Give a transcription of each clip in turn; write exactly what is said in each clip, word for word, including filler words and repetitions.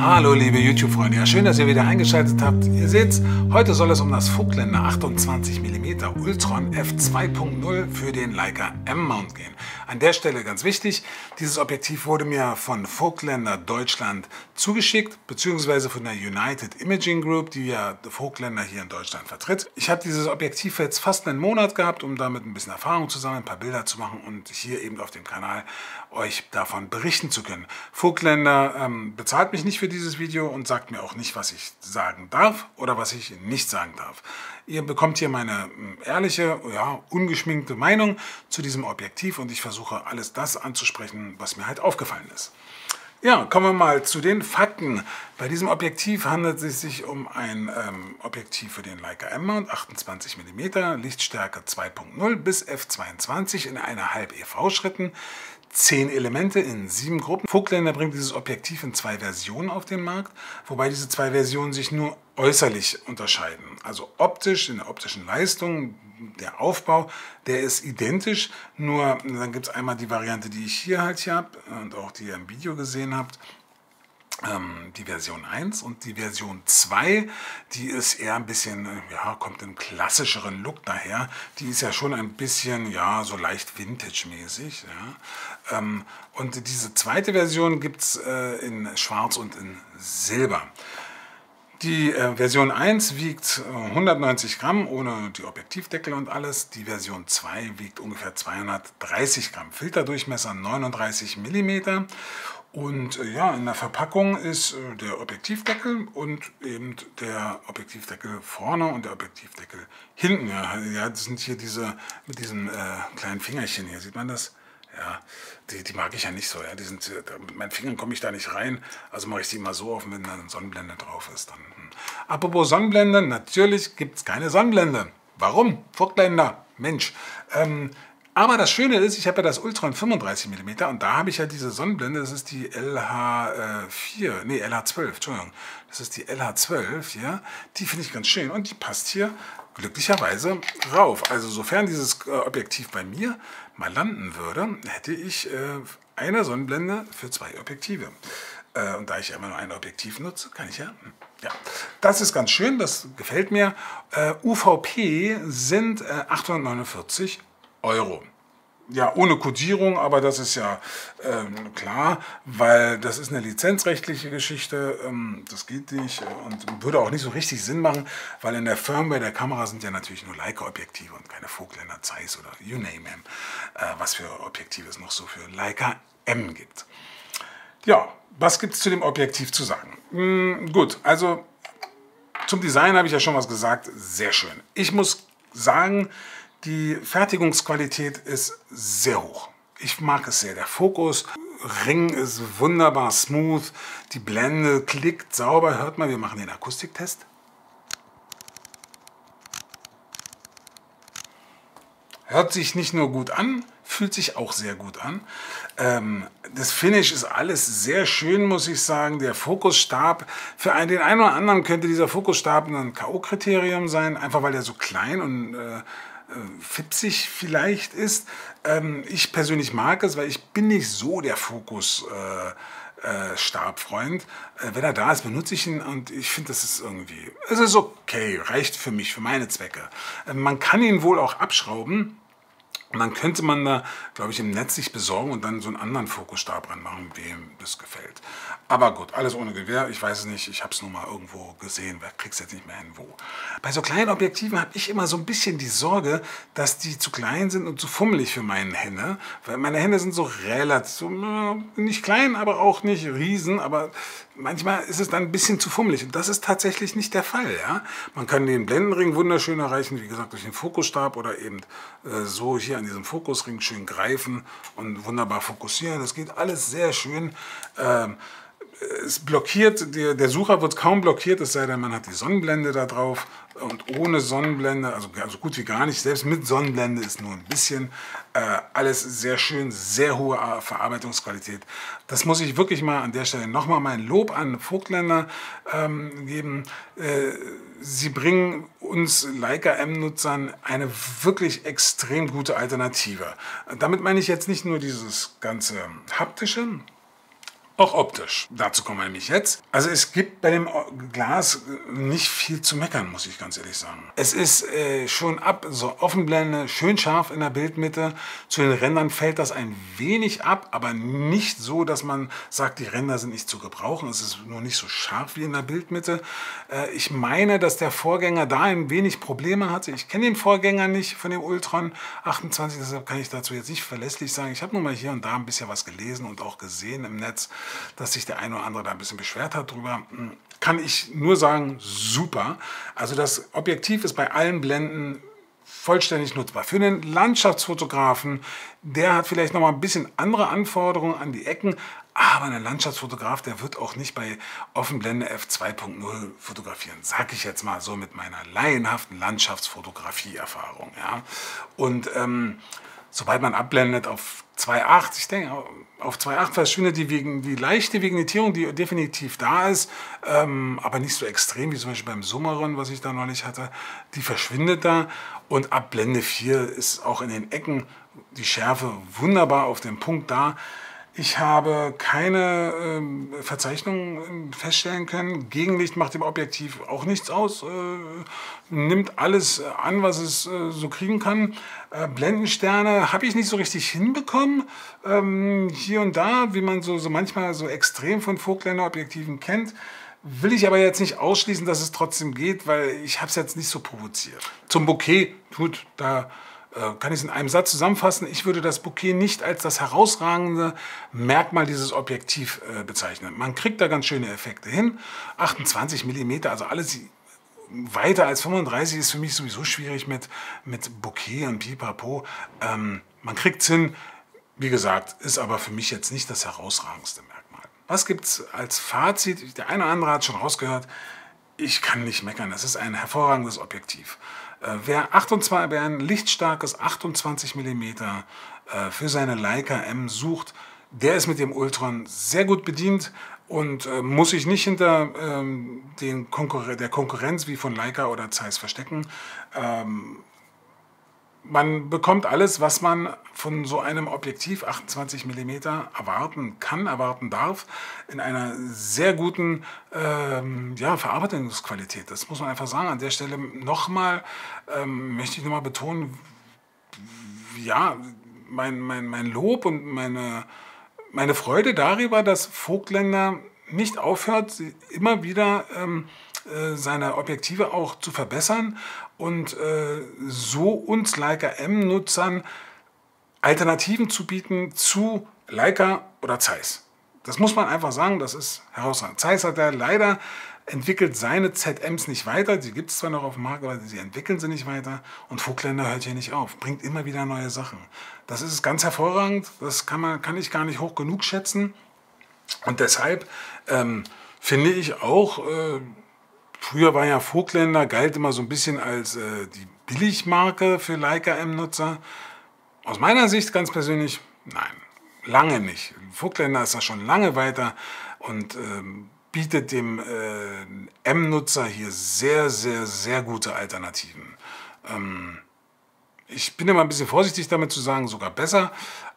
Hallo liebe YouTube-Freunde, ja schön, dass ihr wieder eingeschaltet habt. Ihr seht's, heute soll es um das Voigtländer achtundzwanzig Millimeter Ultron F zwei Punkt null für den Leica M-Mount gehen. An der Stelle ganz wichtig, dieses Objektiv wurde mir von Voigtländer Deutschland zugeschickt, beziehungsweise von der United Imaging Group, die ja Voigtländer hier in Deutschland vertritt. Ich habe dieses Objektiv jetzt fast einen Monat gehabt, um damit ein bisschen Erfahrung zu sammeln, ein paar Bilder zu machen und hier eben auf dem Kanal euch davon berichten zu können. Voigtländer ähm, bezahlt mich nicht für dieses Video und sagt mir auch nicht, was ich sagen darf oder was ich nicht sagen darf. Ihr bekommt hier meine ehrliche, ja, ungeschminkte Meinung zu diesem Objektiv und ich versuche alles das anzusprechen, was mir halt aufgefallen ist. Ja, kommen wir mal zu den Fakten. Bei diesem Objektiv handelt es sich um ein ähm, Objektiv für den Leica M-Mount, achtundzwanzig Millimeter, Lichtstärke zwei Punkt null bis F zweiundzwanzig in einer halb E V Schritten. zehn Elemente in sieben Gruppen. Voigtländer bringt dieses Objektiv in zwei Versionen auf den Markt, wobei diese zwei Versionen sich nur äußerlich unterscheiden. Also optisch, in der optischen Leistung, der Aufbau, der ist identisch, nur dann gibt es einmal die Variante, die ich hier halt hier habe und auch die ihr im Video gesehen habt. Die Version eins und die Version zwei, die ist eher ein bisschen, ja, kommt im klassischeren Look daher. Die ist ja schon ein bisschen, ja, so leicht Vintage-mäßig. Ja. Und diese zweite Version gibt es in Schwarz und in Silber. Die Version eins wiegt hundertneunzig Gramm ohne die Objektivdeckel und alles. Die Version zwei wiegt ungefähr zweihundertdreißig Gramm. Filterdurchmesser neununddreißig Millimeter. Und ja, in der Verpackung ist der Objektivdeckel und eben der Objektivdeckel vorne und der Objektivdeckel hinten. Ja, das sind hier diese mit diesen äh, kleinen Fingerchen hier, sieht man das? Ja, die, die mag ich ja nicht so. Ja, die sind, mit meinen Fingern komme ich da nicht rein, also mache ich die immer so auf, wenn da eine Sonnenblende drauf ist. Dann. Apropos Sonnenblende, natürlich gibt es keine Sonnenblende. Warum? Voigtländer, Mensch. Ähm, Aber das Schöne ist, ich habe ja das Ultron fünfunddreißig Millimeter und da habe ich ja diese Sonnenblende, das ist die L H vier, nee, L H zwölf, Entschuldigung, das ist die L H zwölf, ja, die finde ich ganz schön und die passt hier glücklicherweise rauf. Also sofern dieses Objektiv bei mir mal landen würde, hätte ich eine Sonnenblende für zwei Objektive. Und da ich immer nur ein Objektiv nutze, kann ich ja... Ja, das ist ganz schön, das gefällt mir. U V P sind achthundertneunundvierzig Euro. Ja, ohne Kodierung, aber das ist ja ähm, klar, weil das ist eine lizenzrechtliche Geschichte, ähm, das geht nicht und würde auch nicht so richtig Sinn machen, weil in der Firmware der Kamera sind ja natürlich nur Leica-Objektive und keine Voigtländer, Zeiss oder you name them, äh, was für Objektive es noch so für Leica M gibt. Ja, was gibt es zu dem Objektiv zu sagen? Hm, gut, also zum Design habe ich ja schon was gesagt, sehr schön. Ich muss sagen, die Fertigungsqualität ist sehr hoch. Ich mag es sehr. Der Fokusring ist wunderbar smooth. Die Blende klickt sauber. Hört mal, wir machen den Akustiktest. Hört sich nicht nur gut an, fühlt sich auch sehr gut an. Ähm, das Finish ist alles sehr schön, muss ich sagen. Der Fokusstab, für einen, den einen oder anderen könnte dieser Fokusstab ein K O-Kriterium sein, einfach weil er so klein und äh, fipsig vielleicht ist. Ähm, ich persönlich mag es, weil ich bin nicht so der Fokus äh, äh, Stabfreund. Äh, wenn er da ist, benutze ich ihn und ich finde, das ist irgendwie, es ist okay, reicht für mich, für meine Zwecke. Äh, man kann ihn wohl auch abschrauben und dann könnte man da, glaube ich, im Netz sich besorgen und dann so einen anderen Fokusstab ranmachen, wem das gefällt. Aber gut, alles ohne Gewehr, ich weiß es nicht, ich habe es nur mal irgendwo gesehen, wer kriegt es jetzt nicht mehr hin, wo. Bei so kleinen Objektiven habe ich immer so ein bisschen die Sorge, dass die zu klein sind und zu fummelig für meine Hände, weil meine Hände sind so relativ, so, nicht klein, aber auch nicht riesen, aber manchmal ist es dann ein bisschen zu fummelig und das ist tatsächlich nicht der Fall. Ja? Man kann den Blendenring wunderschön erreichen, wie gesagt, durch den Fokusstab oder eben äh, so hier an diesem Fokusring schön greifen und wunderbar fokussieren. Das geht alles sehr schön. Ähm, es blockiert, der, der Sucher wird kaum blockiert, es sei denn, man hat die Sonnenblende da drauf und ohne Sonnenblende, also so gut wie gar nicht, selbst mit Sonnenblende ist nur ein bisschen. Äh, alles sehr schön, sehr hohe Verarbeitungsqualität. Das muss ich wirklich mal an der Stelle nochmal mein Lob an Voigtländer ähm, geben. Äh, sie bringen uns Leica M-Nutzern eine wirklich extrem gute Alternative. Damit meine ich jetzt nicht nur dieses ganze haptische, auch optisch. Dazu kommen wir nämlich jetzt. Also es gibt bei dem Glas nicht viel zu meckern, muss ich ganz ehrlich sagen. Es ist äh, schon ab, so Offenblende, schön scharf in der Bildmitte. Zu den Rändern fällt das ein wenig ab, aber nicht so, dass man sagt, die Ränder sind nicht zu gebrauchen. Es ist nur nicht so scharf wie in der Bildmitte. Äh, ich meine, dass der Vorgänger da ein wenig Probleme hatte. Ich kenne den Vorgänger nicht von dem Ultron achtundzwanzig, deshalb kann ich dazu jetzt nicht verlässlich sagen. Ich habe nur mal hier und da ein bisschen was gelesen und auch gesehen im Netz, dass sich der eine oder andere da ein bisschen beschwert hat drüber. Kann ich nur sagen, super. Also das Objektiv ist bei allen Blenden vollständig nutzbar. Für einen Landschaftsfotografen, der hat vielleicht noch mal ein bisschen andere Anforderungen an die Ecken, aber ein Landschaftsfotograf, der wird auch nicht bei Offenblende F zwei Punkt null fotografieren, sag ich jetzt mal so mit meiner laienhaften Landschaftsfotografie-Erfahrung. Ja. Und ähm, sobald man abblendet auf zwei Komma acht, ich denke, auf zwei Komma acht verschwindet die, die leichte Vignettierung, die definitiv da ist, ähm, aber nicht so extrem wie zum Beispiel beim Summicron, was ich da neulich hatte. Die verschwindet da und ab Blende vier ist auch in den Ecken die Schärfe wunderbar auf dem Punkt da. Ich habe keine ähm, Verzeichnung feststellen können. Gegenlicht macht dem Objektiv auch nichts aus. Äh, nimmt alles an, was es äh, so kriegen kann. Äh, Blendensterne habe ich nicht so richtig hinbekommen. Ähm, hier und da, wie man so, so manchmal so extrem von Voigtländer Objektiven kennt. Will ich aber jetzt nicht ausschließen, dass es trotzdem geht, weil ich habe es jetzt nicht so provoziert. Zum Bokeh, gut, da kann ich es in einem Satz zusammenfassen. Ich würde das Bokeh nicht als das herausragende Merkmal dieses Objektiv äh, bezeichnen. Man kriegt da ganz schöne Effekte hin. achtundzwanzig Millimeter, also alles weiter als fünfunddreißig ist für mich sowieso schwierig mit, mit Bokeh und Pipapo. Ähm, man kriegt es hin, wie gesagt, ist aber für mich jetzt nicht das herausragendste Merkmal. Was gibt es als Fazit? Der eine oder andere hat schon rausgehört, ich kann nicht meckern, das ist ein hervorragendes Objektiv. Wer ein lichtstarkes achtundzwanzig Millimeter für seine Leica M sucht, der ist mit dem Ultron sehr gut bedient und muss sich nicht hinter den Konkurren- der Konkurrenz wie von Leica oder Zeiss verstecken. Man bekommt alles, was man von so einem Objektiv achtundzwanzig Millimeter erwarten kann, erwarten darf, in einer sehr guten ähm, ja, Verarbeitungsqualität. Das muss man einfach sagen. An der Stelle nochmal, ähm, möchte ich nochmal betonen, ja, mein, mein, mein Lob und meine, meine Freude darüber, dass Voigtländer nicht aufhört, immer wieder ähm, seine Objektive auch zu verbessern und äh, so uns Leica M-Nutzern Alternativen zu bieten zu Leica oder Zeiss. Das muss man einfach sagen, das ist herausragend. Zeiss hat ja leider entwickelt seine Z Ms nicht weiter, die gibt es zwar noch auf dem Markt, aber sie entwickeln sie nicht weiter und Voigtländer hört hier nicht auf, bringt immer wieder neue Sachen. Das ist ganz hervorragend, das kann, man, kann ich gar nicht hoch genug schätzen und deshalb ähm, finde ich auch, äh, früher war ja Voigtländer, galt immer so ein bisschen als äh, die Billigmarke für Leica M-Nutzer. Aus meiner Sicht ganz persönlich, nein, lange nicht. Voigtländer ist da schon lange weiter und ähm, bietet dem äh, M-Nutzer hier sehr, sehr, sehr gute Alternativen. Ähm, ich bin immer ein bisschen vorsichtig damit zu sagen, sogar besser,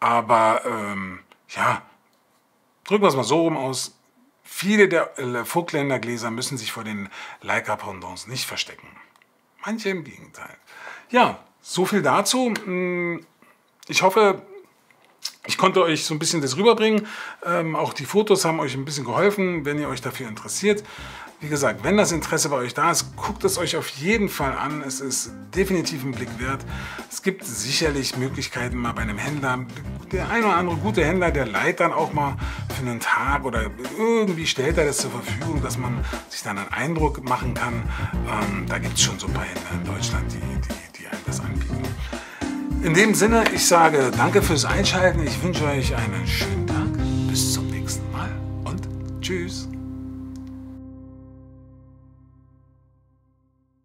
aber ähm, ja, drücken wir es mal so rum aus. Viele der Voigtländer Gläser müssen sich vor den Leica Pendants nicht verstecken. Manche im Gegenteil. Ja, so viel dazu. Ich hoffe, ich konnte euch so ein bisschen das rüberbringen. Ähm, auch die Fotos haben euch ein bisschen geholfen, wenn ihr euch dafür interessiert. Wie gesagt, wenn das Interesse bei euch da ist, guckt es euch auf jeden Fall an. Es ist definitiv ein Blick wert. Es gibt sicherlich Möglichkeiten mal bei einem Händler, der ein oder andere gute Händler, der leiht dann auch mal für einen Tag oder irgendwie stellt er das zur Verfügung, dass man sich dann einen Eindruck machen kann. Ähm, da gibt es schon so ein paar Händler in Deutschland, die, die, die einem das anbieten. In dem Sinne, ich sage danke fürs Einschalten. Ich wünsche euch einen schönen Tag. Bis zum nächsten Mal und tschüss.